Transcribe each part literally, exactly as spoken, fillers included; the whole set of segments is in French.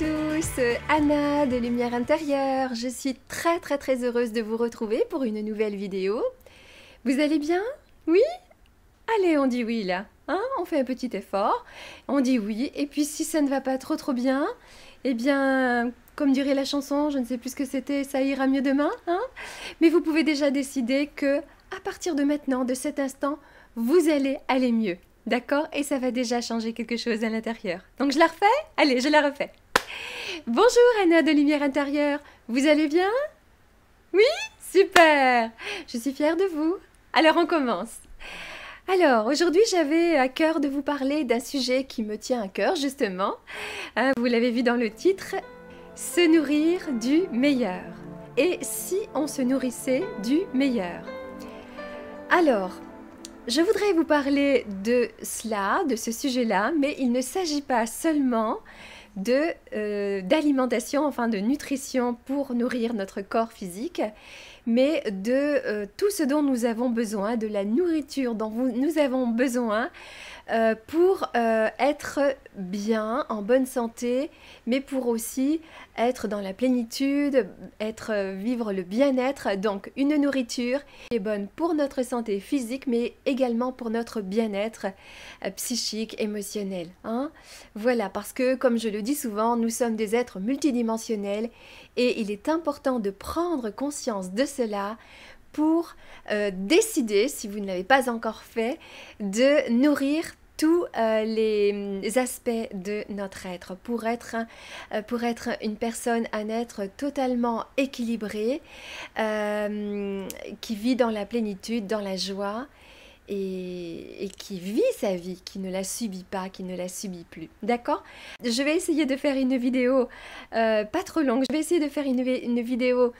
tous, Anna de Lumière Intérieure. Je suis très très très heureuse de vous retrouver pour une nouvelle vidéo. Vous allez bien? Oui? Allez, on dit oui là, hein? On fait un petit effort, on dit oui, et puis si ça ne va pas trop trop bien, eh bien, comme dirait la chanson, je ne sais plus ce que c'était, ça ira mieux demain, hein? Mais vous pouvez déjà décider que, à partir de maintenant, de cet instant, vous allez aller mieux. D'accord? Et ça va déjà changer quelque chose à l'intérieur. Donc je la refais? Allez, je la refais. Bonjour Anna de Lumière Intérieure. Vous allez bien? Oui? Super! Je suis fière de vous. Alors on commence. Alors aujourd'hui j'avais à cœur de vous parler d'un sujet qui me tient à cœur justement. Hein, vous l'avez vu dans le titre. Se nourrir du meilleur. Et si on se nourrissait du meilleur? Alors... je voudrais vous parler de cela, de ce sujet-là, mais il ne s'agit pas seulement de, euh, d'alimentation, enfin de nutrition pour nourrir notre corps physique, mais de euh, tout ce dont nous avons besoin, de la nourriture dont vous, nous avons besoin euh, pour euh, être bien, en bonne santé, mais pour aussi être dans la plénitude, être, vivre le bien-être. Donc une nourriture qui est bonne pour notre santé physique, mais également pour notre bien-être euh, psychique, émotionnel. Hein? Voilà, parce que comme je le dis souvent, nous sommes des êtres multidimensionnels et il est important de prendre conscience de cela pour euh, décider, si vous ne l'avez pas encore fait, de nourrir tous euh, les aspects de notre être pour être, un, pour être une personne, un être totalement équilibré, euh, qui vit dans la plénitude, dans la joie et, et qui vit sa vie, qui ne la subit pas, qui ne la subit plus. D'accord? Je vais essayer de faire une vidéo euh, pas trop longue, je vais essayer de faire une, une vidéo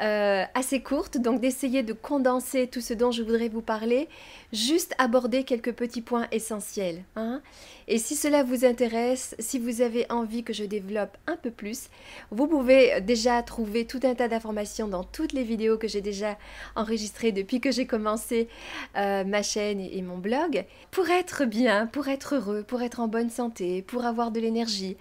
euh, assez courte, donc d'essayer de condenser tout ce dont je voudrais vous parler, juste aborder quelques petits points essentiels. Hein? Et si cela vous intéresse, si vous avez envie que je développe un peu plus, vous pouvez déjà trouver tout un tas d'informations dans toutes les vidéos que j'ai déjà enregistrées depuis que j'ai commencé euh, ma chaîne et mon blog, pour être bien, pour être heureux, pour être en bonne santé, pour avoir de l'énergie,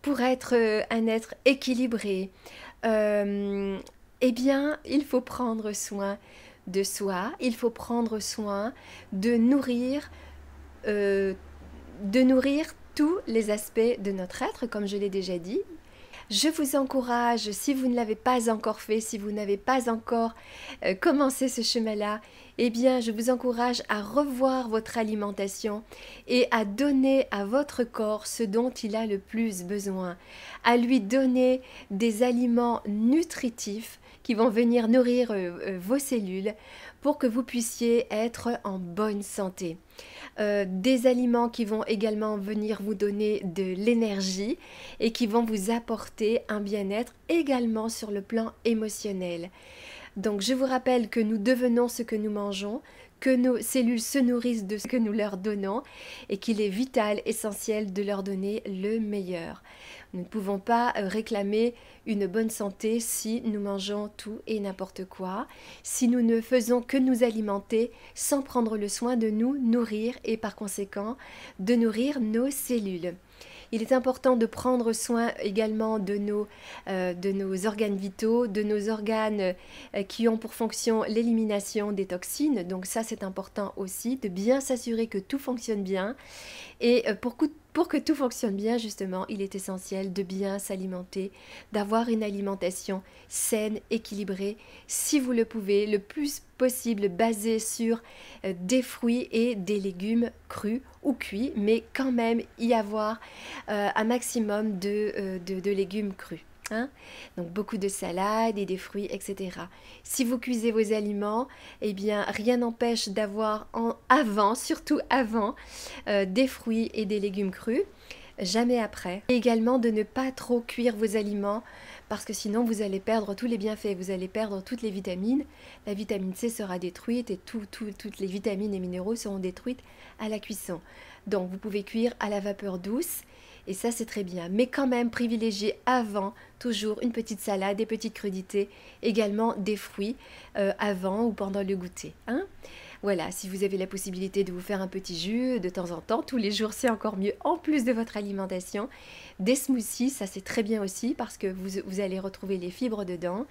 pour être un être équilibré, euh, eh bien, il faut prendre soin de soi, il faut prendre soin de nourrir, euh, de nourrir tous les aspects de notre être, comme je l'ai déjà dit. Je vous encourage, si vous ne l'avez pas encore fait, si vous n'avez pas encore euh, commencé ce chemin-là, eh bien, je vous encourage à revoir votre alimentation et à donner à votre corps ce dont il a le plus besoin, à lui donner des aliments nutritifs qui vont venir nourrir euh, vos cellules pour que vous puissiez être en bonne santé. Euh, des aliments qui vont également venir vous donner de l'énergie et qui vont vous apporter un bien-être également sur le plan émotionnel. Donc je vous rappelle que nous devenons ce que nous mangeons, que nos cellules se nourrissent de ce que nous leur donnons et qu'il est vital, essentiel de leur donner le meilleur. Nous ne pouvons pas réclamer une bonne santé si nous mangeons tout et n'importe quoi, si nous ne faisons que nous alimenter sans prendre le soin de nous nourrir et par conséquent de nourrir nos cellules. Il est important de prendre soin également de nos, euh, de nos organes vitaux, de nos organes euh, qui ont pour fonction l'élimination des toxines. Donc ça, c'est important aussi de bien s'assurer que tout fonctionne bien. Et pour, pour que tout fonctionne bien, justement, il est essentiel de bien s'alimenter, d'avoir une alimentation saine, équilibrée, si vous le pouvez, le plus possible basée sur euh, des fruits et des légumes crus ou cuits, mais quand même y avoir euh, un maximum de, euh, de, de légumes crus. Hein? Donc beaucoup de salades et des fruits, et cetera. Si vous cuisez vos aliments, eh bien rien n'empêche d'avoir en avant, surtout avant, euh, des fruits et des légumes crus, jamais après. Et également de ne pas trop cuire vos aliments parce que sinon vous allez perdre tous les bienfaits, vous allez perdre toutes les vitamines, la vitamine C sera détruite et tout, tout, toutes les vitamines et minéraux seront détruites à la cuisson. Donc vous pouvez cuire à la vapeur douce. Et ça, c'est très bien. Mais quand même, privilégiez avant toujours une petite salade, des petites crudités, également des fruits euh, avant ou pendant le goûter. Hein? Voilà, si vous avez la possibilité de vous faire un petit jus de temps en temps, tous les jours c'est encore mieux, en plus de votre alimentation. Des smoothies, ça c'est très bien aussi parce que vous, vous allez retrouver les fibres dedans.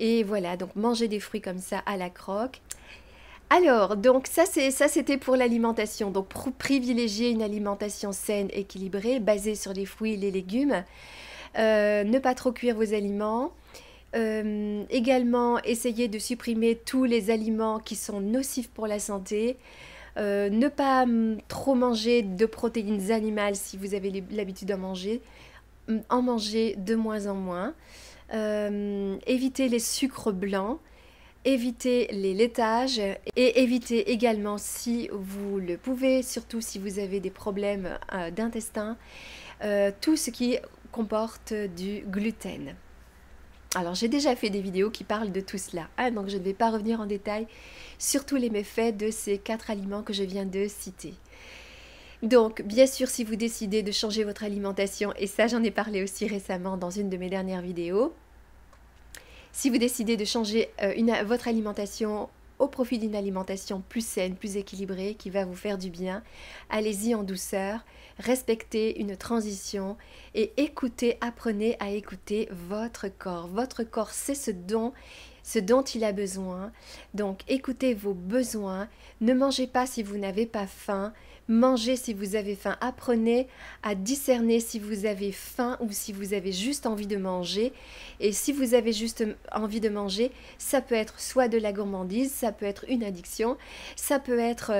Et voilà, donc manger des fruits comme ça à la croque. Alors, donc ça c'était pour l'alimentation. Donc pour privilégier une alimentation saine, équilibrée, basée sur les fruits et les légumes. Euh, ne pas trop cuire vos aliments. Euh, également, essayer de supprimer tous les aliments qui sont nocifs pour la santé. Euh, ne pas hum, trop manger de protéines animales si vous avez l'habitude d'en manger. En manger de moins en moins. Euh, éviter les sucres blancs. Évitez les laitages et évitez également, si vous le pouvez, surtout si vous avez des problèmes euh, d'intestin, euh, tout ce qui comporte du gluten. Alors j'ai déjà fait des vidéos qui parlent de tout cela, hein, donc je ne vais pas revenir en détail sur tous les méfaits de ces quatre aliments que je viens de citer. Donc, bien sûr, si vous décidez de changer votre alimentation, et ça j'en ai parlé aussi récemment dans une de mes dernières vidéos, si vous décidez de changer euh, une, votre alimentation au profit d'une alimentation plus saine, plus équilibrée, qui va vous faire du bien, allez-y en douceur, respectez une transition et écoutez, apprenez à écouter votre corps. Votre corps, c'est ce don, ce dont il a besoin. Donc, écoutez vos besoins, ne mangez pas si vous n'avez pas faim, mangez si vous avez faim, apprenez à discerner si vous avez faim ou si vous avez juste envie de manger. Et si vous avez juste envie de manger, ça peut être soit de la gourmandise, ça peut être une addiction, ça peut être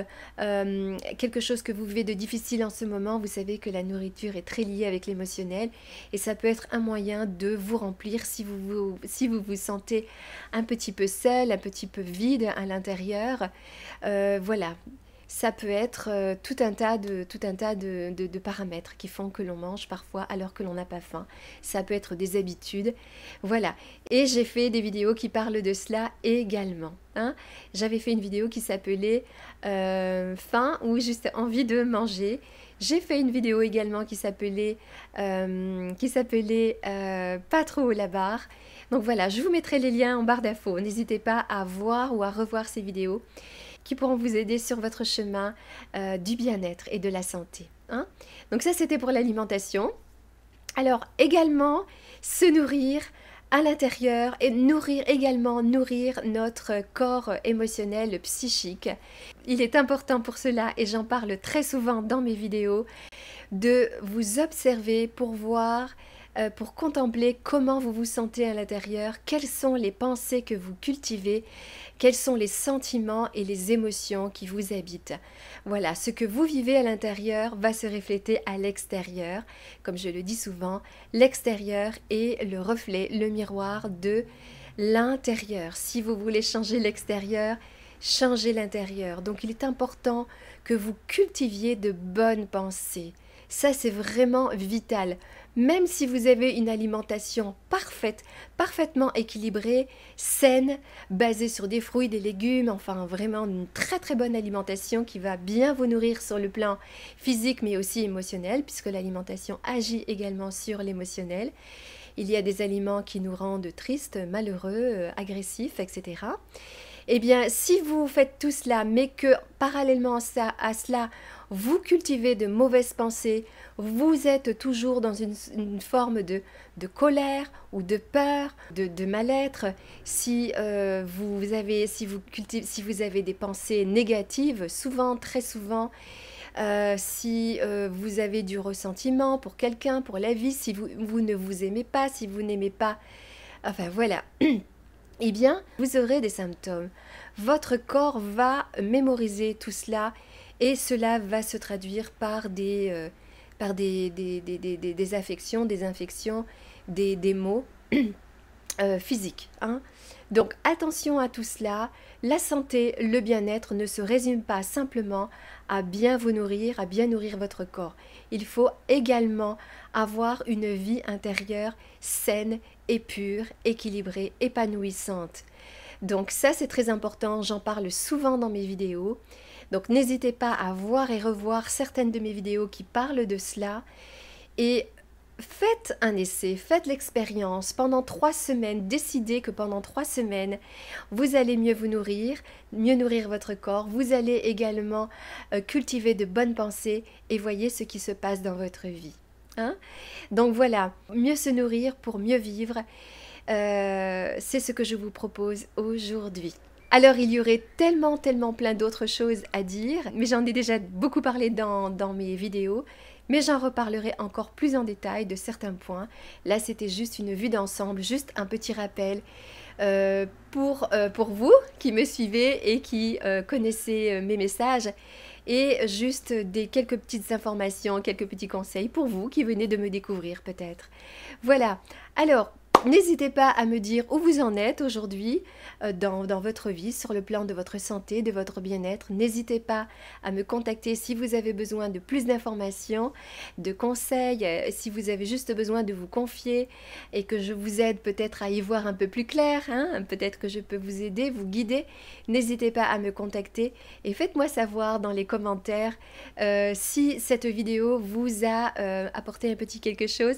euh, quelque chose que vous vivez de difficile en ce moment. Vous savez que la nourriture est très liée avec l'émotionnel et ça peut être un moyen de vous remplir si vous vous, si vous, vous sentez un petit peu seul, un petit peu vide à l'intérieur. Euh, voilà. Ça peut être tout un tas de, tout un tas de, de, de paramètres qui font que l'on mange parfois alors que l'on n'a pas faim. Ça peut être des habitudes, voilà. Et j'ai fait des vidéos qui parlent de cela également. Hein. J'avais fait une vidéo qui s'appelait euh, « Faim » ou « Juste envie de manger ». J'ai fait une vidéo également qui s'appelait euh, qui s'appelait euh, Pas trop haut la barre. Donc voilà, je vous mettrai les liens en barre d'infos. N'hésitez pas à voir ou à revoir ces vidéos qui pourront vous aider sur votre chemin euh, du bien-être et de la santé. Hein. Donc ça, c'était pour l'alimentation. Alors également, se nourrir à l'intérieur et nourrir également, nourrir notre corps émotionnel, psychique. Il est important pour cela, et j'en parle très souvent dans mes vidéos, de vous observer pour voir, euh, pour contempler comment vous vous sentez à l'intérieur, quelles sont les pensées que vous cultivez, quels sont les sentiments et les émotions qui vous habitent. Voilà, ce que vous vivez à l'intérieur va se refléter à l'extérieur. Comme je le dis souvent, l'extérieur est le reflet, le miroir de l'intérieur. Si vous voulez changer l'extérieur, changez l'intérieur. Donc il est important que vous cultiviez de bonnes pensées. Ça, c'est vraiment vital. Même si vous avez une alimentation parfaite, parfaitement équilibrée, saine, basée sur des fruits, des légumes, enfin vraiment une très très bonne alimentation qui va bien vous nourrir sur le plan physique mais aussi émotionnel, puisque l'alimentation agit également sur l'émotionnel. Il y a des aliments qui nous rendent tristes, malheureux, agressifs, et cetera. Eh bien, si vous faites tout cela, mais que parallèlement à, ça, à cela, vous cultivez de mauvaises pensées, vous êtes toujours dans une, une forme de, de colère ou de peur, de, de mal-être. Si, euh, vous avez, si, vous cultivez, si vous avez des pensées négatives, souvent, très souvent, Euh, si euh, vous avez du ressentiment pour quelqu'un, pour la vie, si vous, vous ne vous aimez pas, si vous n'aimez pas, enfin voilà, eh bien, vous aurez des symptômes. Votre corps va mémoriser tout cela et cela va se traduire par des, euh, par des, des, des, des, des, des affections, des infections, des, des maux euh, physiques, hein. Donc attention à tout cela, la santé, le bien-être ne se résume pas simplement à bien vous nourrir, à bien nourrir votre corps. Il faut également avoir une vie intérieure saine et pure, équilibrée, épanouissante. Donc ça c'est très important, j'en parle souvent dans mes vidéos. Donc n'hésitez pas à voir et revoir certaines de mes vidéos qui parlent de cela et faites un essai, faites l'expérience pendant trois semaines, décidez que pendant trois semaines, vous allez mieux vous nourrir, mieux nourrir votre corps, vous allez également euh, cultiver de bonnes pensées et voyez ce qui se passe dans votre vie. Hein? Donc voilà, mieux se nourrir pour mieux vivre, euh, c'est ce que je vous propose aujourd'hui. Alors il y aurait tellement, tellement plein d'autres choses à dire, mais j'en ai déjà beaucoup parlé dans, dans mes vidéos, mais j'en reparlerai encore plus en détail de certains points. Là c'était juste une vue d'ensemble, juste un petit rappel euh, pour, euh, pour vous qui me suivez et qui euh, connaissez mes messages, et juste des quelques petites informations, quelques petits conseils pour vous qui venez de me découvrir peut-être. Voilà, alors... n'hésitez pas à me dire où vous en êtes aujourd'hui dans, dans votre vie, sur le plan de votre santé, de votre bien-être. N'hésitez pas à me contacter si vous avez besoin de plus d'informations, de conseils, si vous avez juste besoin de vous confier et que je vous aide peut-être à y voir un peu plus clair, hein, peut-être que je peux vous aider, vous guider. N'hésitez pas à me contacter et faites-moi savoir dans les commentaires euh, si cette vidéo vous a euh, apporté un petit quelque chose.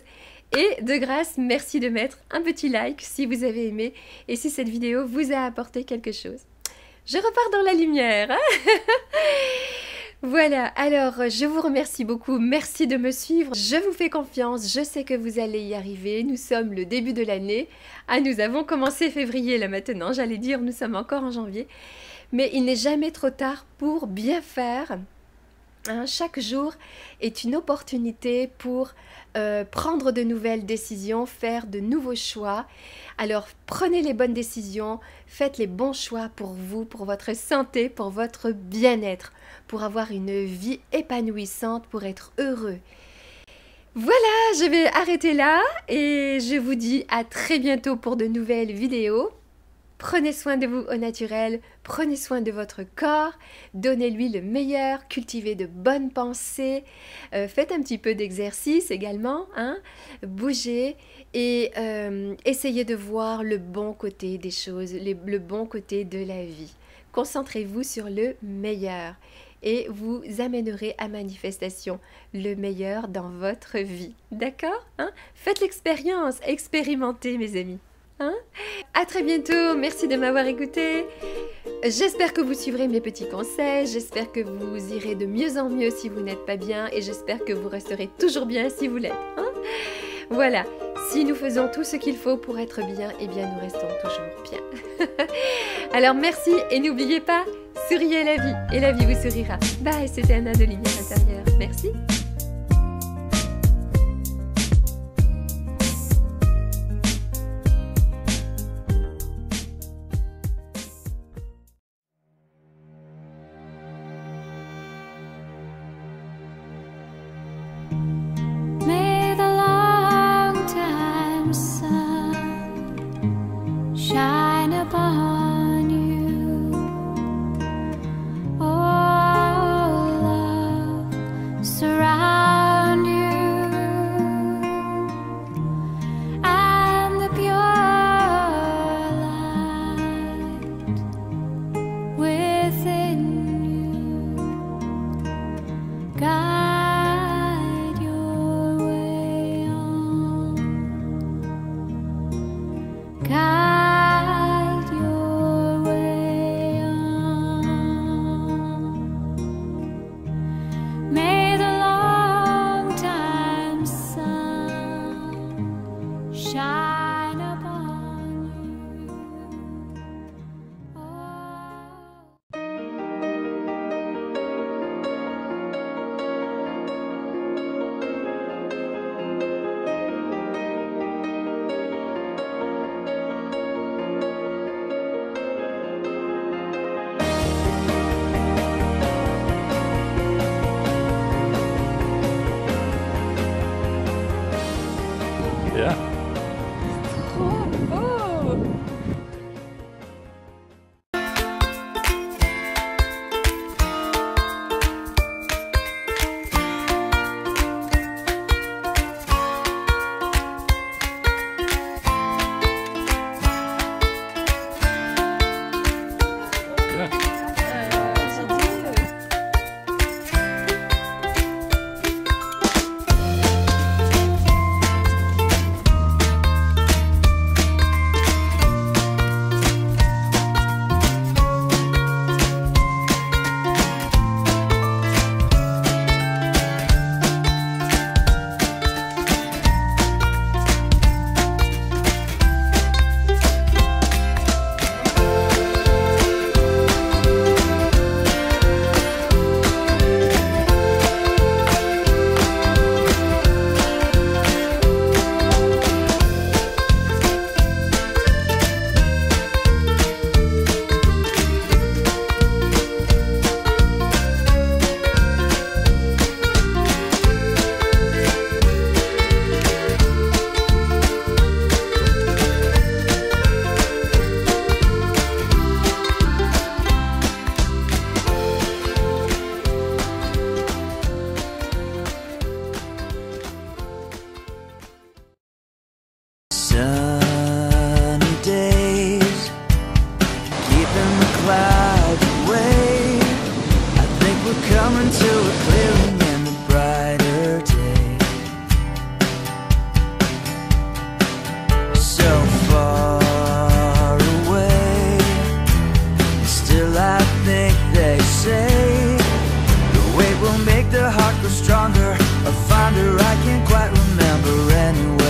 Et de grâce, merci de mettre un petit like si vous avez aimé et si cette vidéo vous a apporté quelque chose. Je repars dans la lumière, hein? Voilà, alors je vous remercie beaucoup, merci de me suivre, je vous fais confiance, je sais que vous allez y arriver, nous sommes le début de l'année. Ah, nous avons commencé février là maintenant, j'allais dire nous sommes encore en janvier, mais il n'est jamais trop tard pour bien faire. Hein, chaque jour est une opportunité pour euh, prendre de nouvelles décisions, faire de nouveaux choix. Alors prenez les bonnes décisions, faites les bons choix pour vous, pour votre santé, pour votre bien-être, pour avoir une vie épanouissante, pour être heureux. Voilà, je vais arrêter là et je vous dis à très bientôt pour de nouvelles vidéos. Prenez soin de vous au naturel, prenez soin de votre corps, donnez-lui le meilleur, cultivez de bonnes pensées, euh, faites un petit peu d'exercice également, hein, bougez et euh, essayez de voir le bon côté des choses, les, le bon côté de la vie. Concentrez-vous sur le meilleur et vous amènerez à manifestation le meilleur dans votre vie, d'accord, hein? Faites l'expérience, expérimentez mes amis. Hein? À très bientôt, merci de m'avoir écouté. J'espère que vous suivrez mes petits conseils, j'espère que vous irez de mieux en mieux si vous n'êtes pas bien et j'espère que vous resterez toujours bien si vous l'êtes. Hein? Voilà, si nous faisons tout ce qu'il faut pour être bien, eh bien nous restons toujours bien. Alors merci et n'oubliez pas, souriez à la vie et la vie vous sourira. Bye, c'était Anna de Lumière Intérieure, merci. Guide your make the heart grow stronger, a finder I can't quite remember anyway.